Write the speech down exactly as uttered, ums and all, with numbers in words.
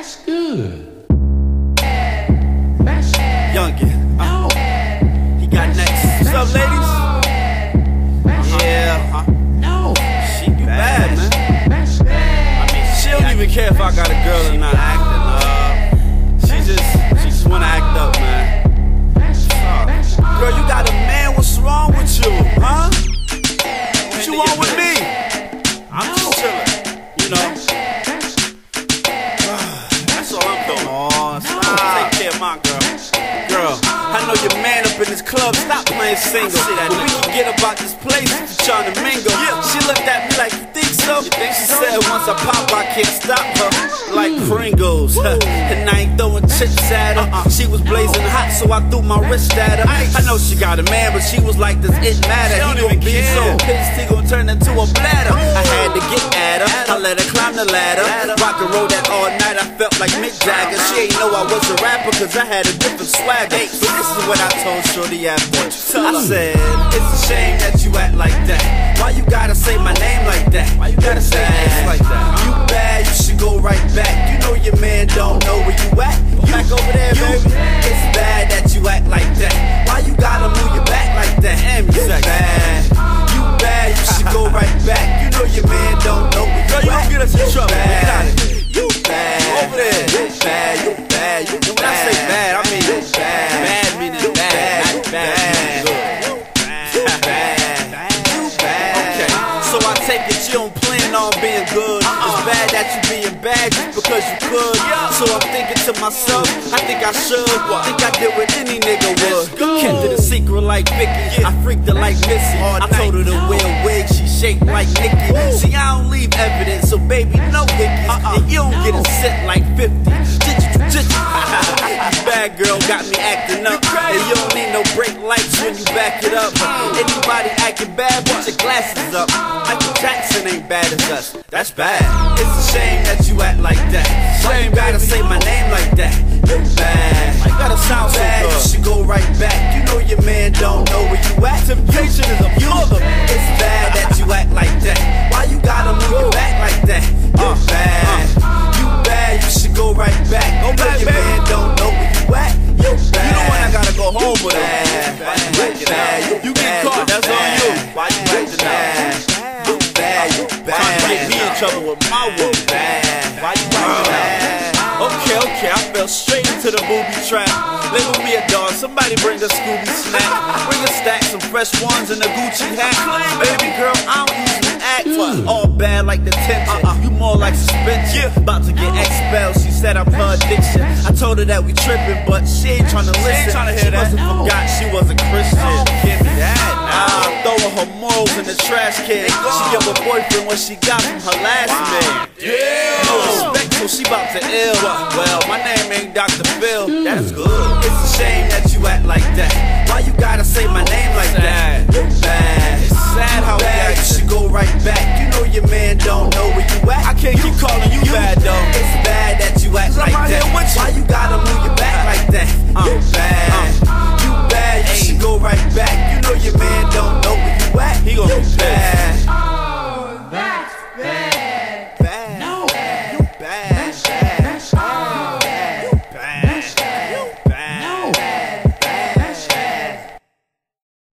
That's good. That's Youngin. Oh. He got next. What's up, ladies? Yeah. No. She be bad, man. I mean, she don't even care if I got a girl or not. Acting up. She just, she just wanna act up, man. Girl, you got a man. What's wrong with you, huh? What you want with me? I'm just chilling, you know. Your man up in this club, stop playing single. But we can get about this place if you're trying to mingle. She looked at me like, you think so? She said, once I pop, I can't stop her. Like Pringles. And I ain't throwing chips at her. She was blazing hot, so I threw my wrist at her. I know she got a man, but she was like, does it matter? He gon' be so pissed, he gon' turn into a bladder. I had to get at her, I let her climb the ladder. Rock and roll that all night, I felt like Mick Jagger. She ain't know I was a rapper, cause I had a different swagger. But this is what I told Shorty at once. I said, it's a shame that you act like that. Why you gotta say my name like that? Why you gotta say that? Like that? You bad, you should go right back. You know your man don't know where you at. You back over there, baby. It's bad that you act like that. Why you gotta move your back like that? Damn, you bad. You bad, you should go right back. You know your man don't know where you at. Girl, you don't get us in trouble. We got it. You bad. Over there. You bad. You bad. You bad. When I say bad, I mean you bad. Bad meaning. Bad, you bad, you bad, you bad. Okay, so I take it you don't plan on being good. It's bad that you being bad just because you could. So I'm thinking to myself, I think I should. Think I did what any nigga would. Kept it a secret like Vicky. I freaked her like Missy. I told her to wear a wig. She shaped like Nikki. See, I don't leave evidence, so baby, no Vicky. And you don't get a set like fifty. Bad girl got me acting up. And you don't need no brake lights when you back it up. Anybody acting bad, put your glasses up. Michael Jackson ain't bad as us. That's bad. It's a shame that you act like that. Why you gotta say my name like that? You're bad. You gotta sound bad. You should go right back. You know your man don't know where you at. Temptation is a mother. It's bad that you act like that. Why you gotta move your back like that? You're bad. You should go right back. Go back, your man don't know where you at. You bad. You know when I gotta go home with her. You get caught, that's on you. Why you acting out? You bad, you bad. Trying to get me in trouble with my woman. Why you acting out? Okay, okay, I fell straight into the booby trap. Label me a dog, somebody bring the Scooby snack. Bring a stack, some fresh ones, and a Gucci hat. Baby girl, I don't usually act all bad like the tension. Uh-uh. You more like suspension. About to get expelled. She said I'm her addiction. I told her that we tripping, but she ain't tryna listen. She must have forgot she was a Christian. Give me that. I'm throwing her morals in the trash can. She gave her boyfriend what she got from her last man. No respect, so she about to ill. Well, my name ain't Doctor Phil. That's good. It's a shame that you act like that. Why you gotta say my name like that? You bad. It's sad how bad. You should go right back. You know your man don't know where you at. I can't keep calling you bad though. It's bad that you act like that. Why you gotta move your back like that? You bad. You bad. You should go right back. You know your man don't.